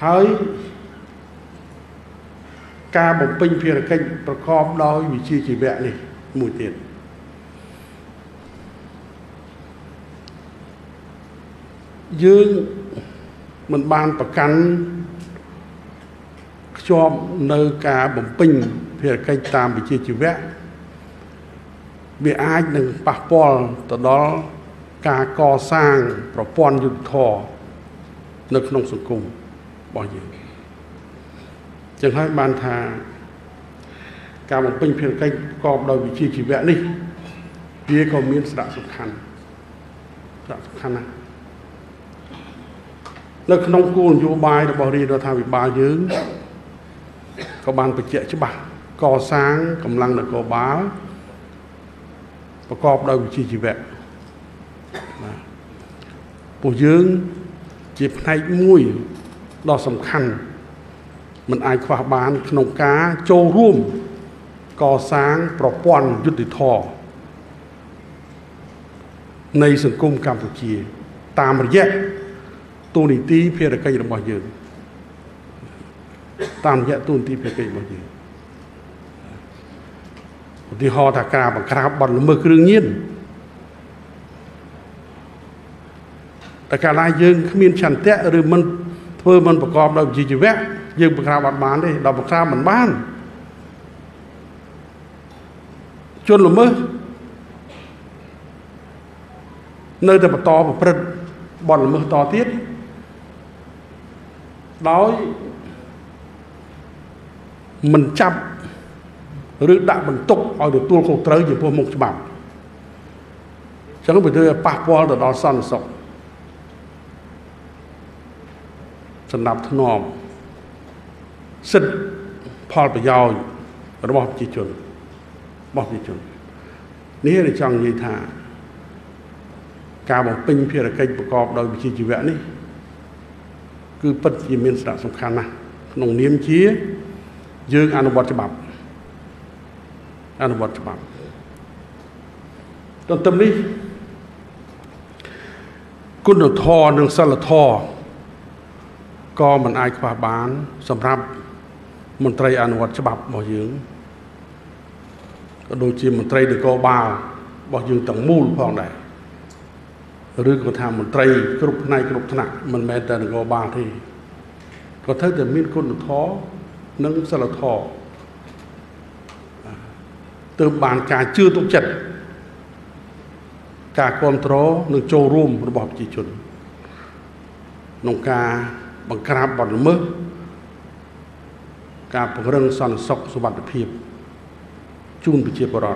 Hơi ca một pin phía kênh bà con đôi vì chi chỉ vẹn này mùi tiền. Dương mình ban bà cánh cho nơi ca một pin phía kênh tam vì chi chỉ vẹn. Vì ai đừng bà con từ đó ca co sang bà con dùng thò nực nông sông cùng bỏ dưỡng. Chẳng hỏi bàn thà cả một bình phiền kênh có đòi vị trí chỉ vẽ đi. Vì có miễn sẽ đã sụp khăn này. Lực nông cuốn vô bài đã bỏ đi đó thà bị bà dưỡng. Có bàn bởi trẻ chứ bà. Có sáng, cầm lăng là có bá. Và có đòi vị trí chỉ vẽ. Bộ dưỡng chỉ phải mùi đó sụp khăn. Mình ai khóa bán nông cá châu rùm có sáng bỏ bọn dứt đi thò này sân cung Campuchia tạm rồi dẹp tu nị tí phía cây là bỏ dưỡng tạm dẹp tu nị tí phía cây bỏ dưỡng thì họ thả cả bằng khá bọn là mơ cương nhiên thả cả lai dưỡng khá miên chẳng tét rồi mình thơ mình bỏ gom đâu gì chứ vét dương bậc ra bạn bán đi, đọc bậc ra mình bán chôn lùm mơ nơi ta bậc to bậc prật bọn lùm mơ to tiết đó mình chăm rưỡi đạo mình tục ở được tuôn khổ trớ gì vô mục cho bảo chẳng bởi thưa bạc vô là đó sẵn sọc sẵn đạp thân nòm xin Paul bây giờ nó bóp chỉ chuẩn nếu là chồng gì thả cả một pin phía là kênh của cọp đôi bị chi chỉ vẽ đi cứ bất kỳ miền đã sông khăn này nồng niêm chía dương ăn bọt cho bọc trong tâm lý cún đầu thò đường xa là thò co mình ai qua bán sầm rạp mình trai ăn vật cho bọc bỏ dưỡng đôi chim mình trai được co ba bỏ dưỡng tầng mùi phòng này rưỡi còn tham mình trai cục này cục nặng mình mẹ ta được co ba thì có thấy từ miếng côn được thó nâng sao là thò từ bàn cả chưa tốt chật cả con tró nâng châu rùm nó bỏ chỉ chuẩn nông ca bằng crab bằng mơ cả bằng rừng săn sóc số bản được phim chun bị chia bỏ